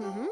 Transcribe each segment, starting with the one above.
Mm-hmm.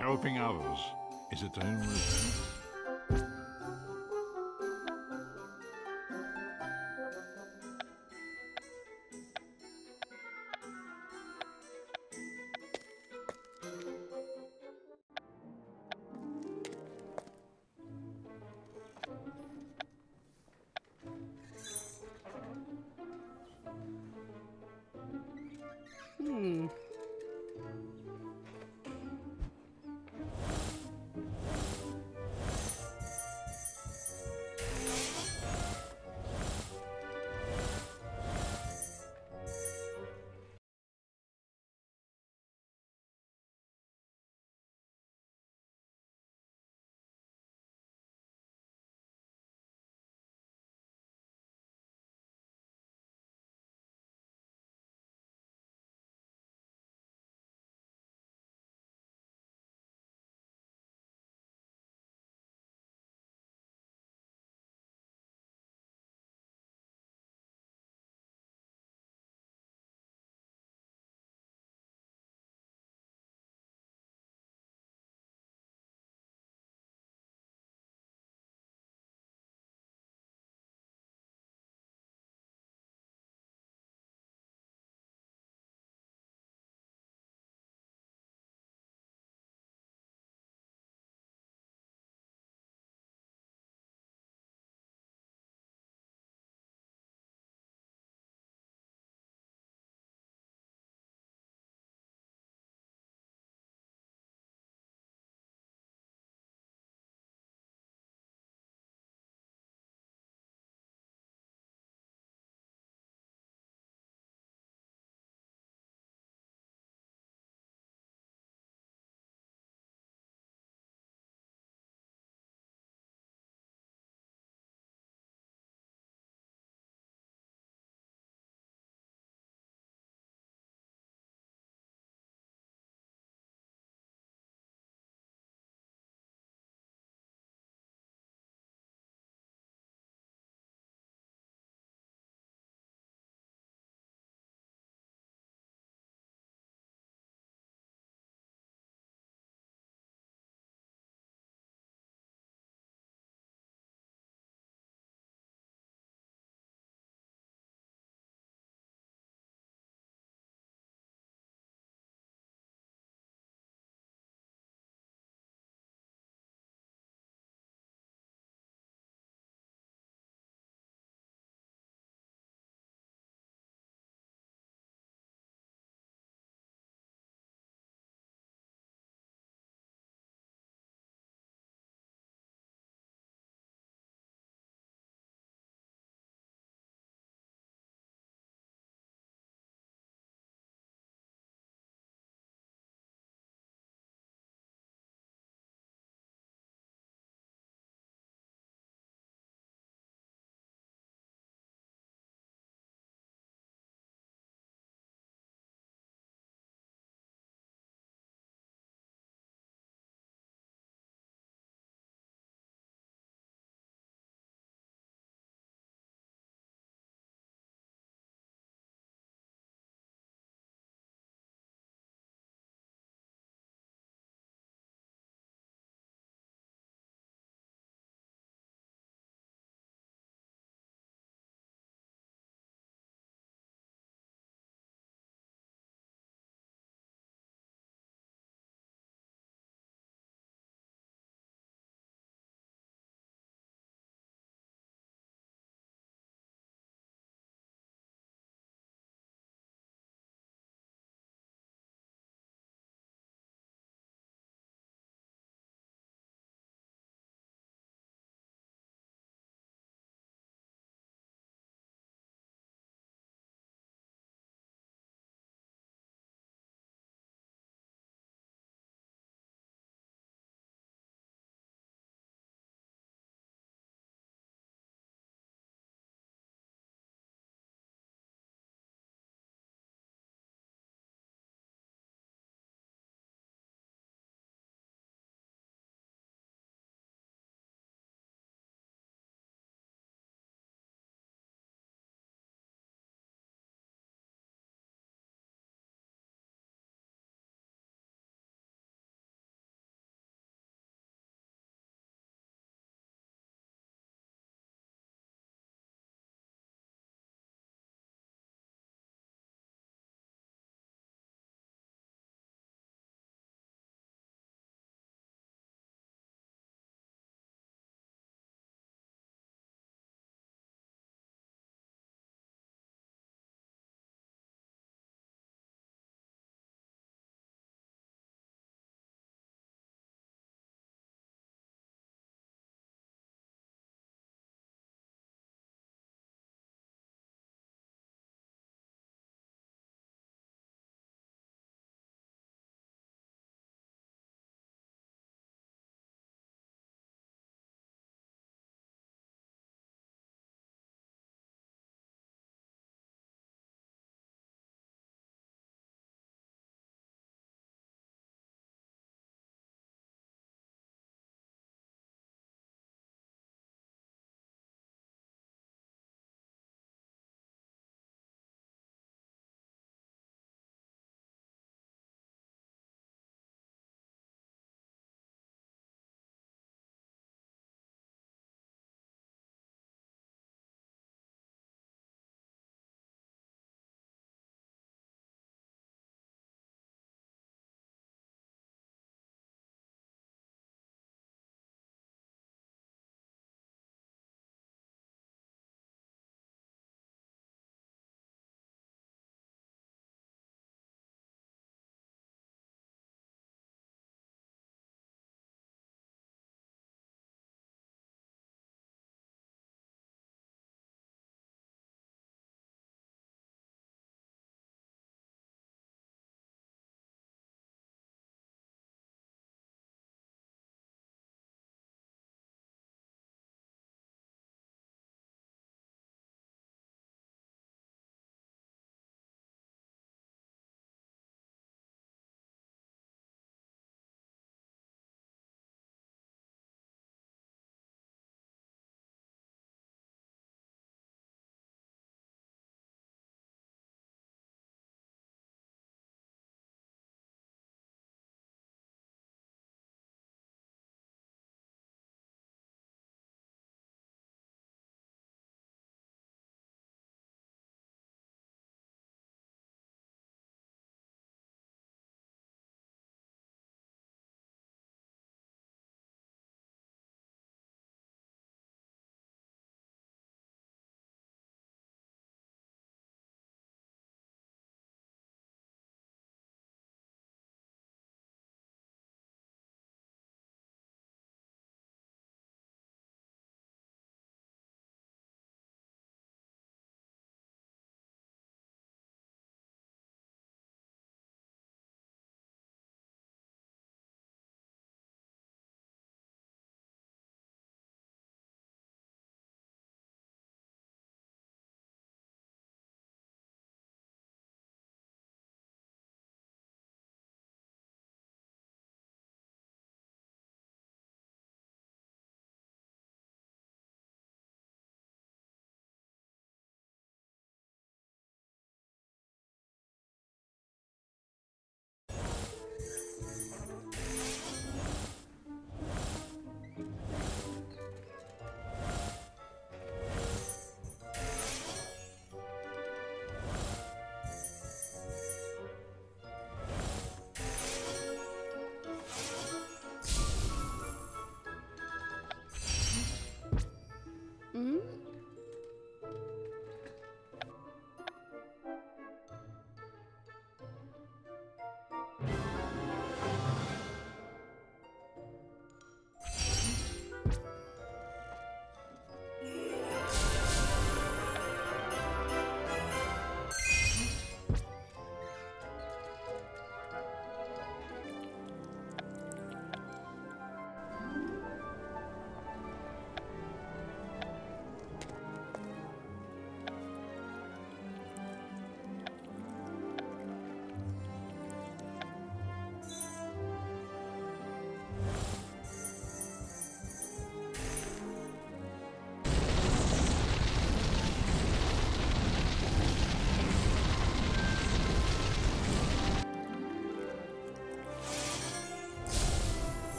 Helping others is its own religion.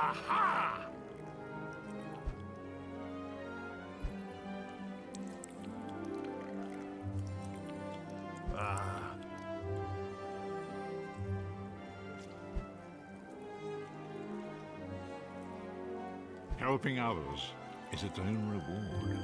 Aha! Helping others is its own reward.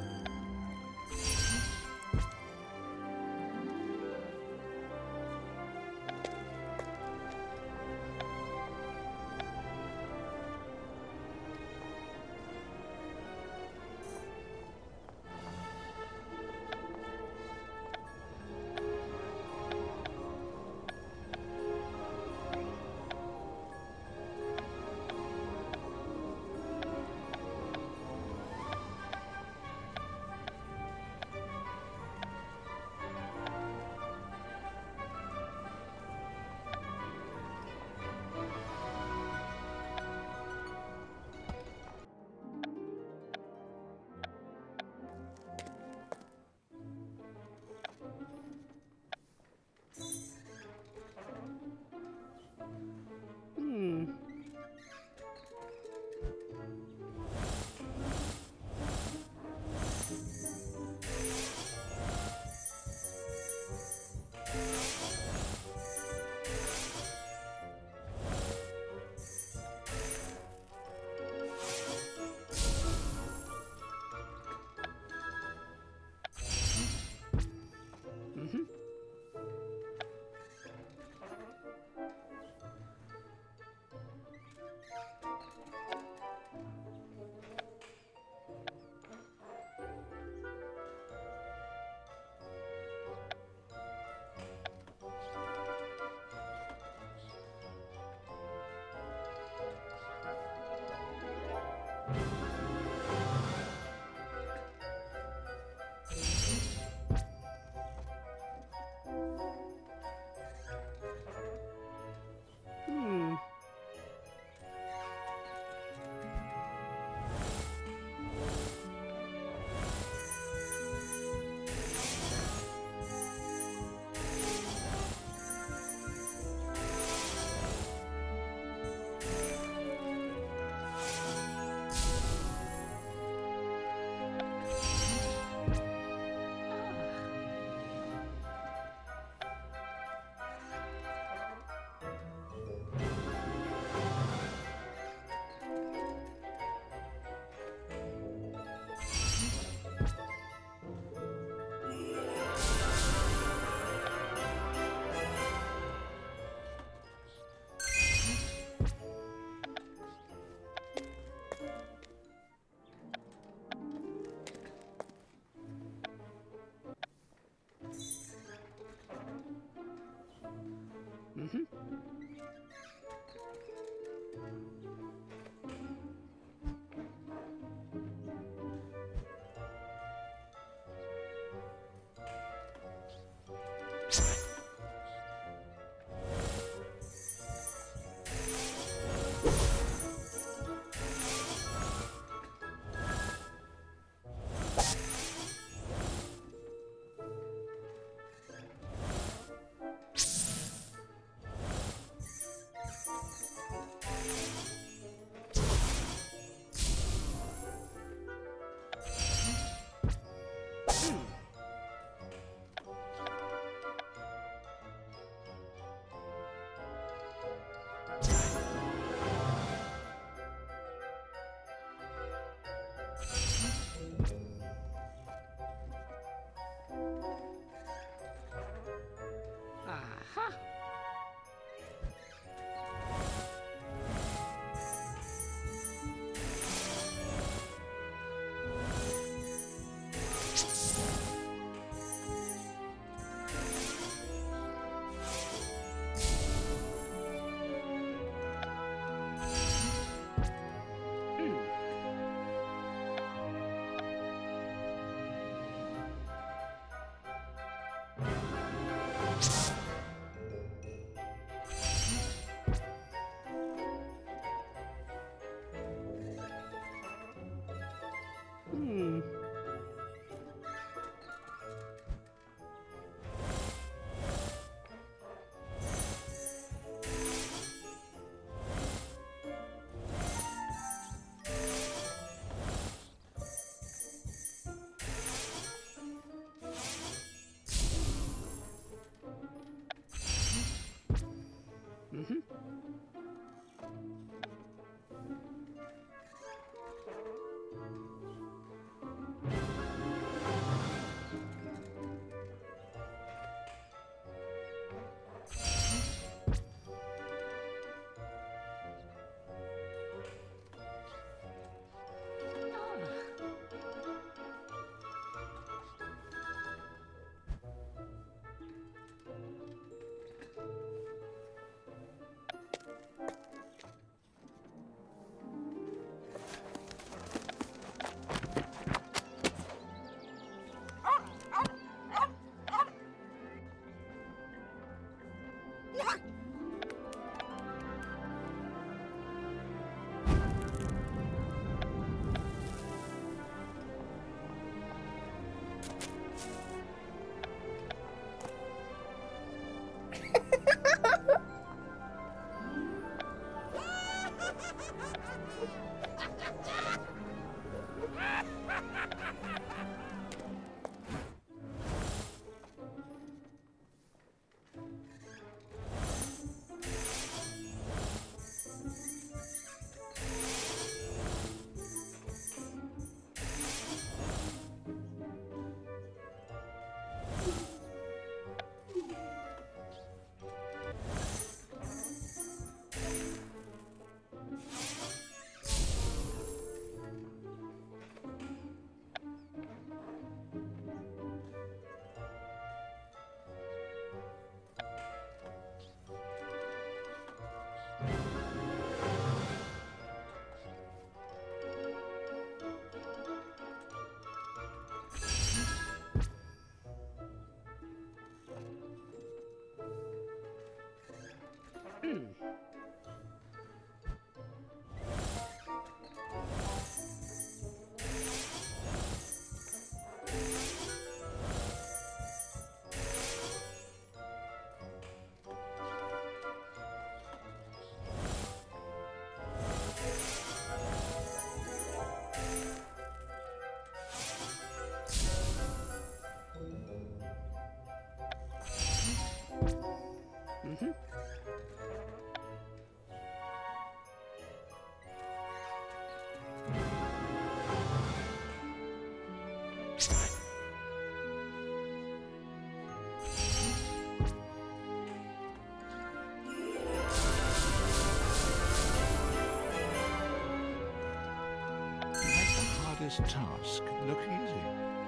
Task look easy.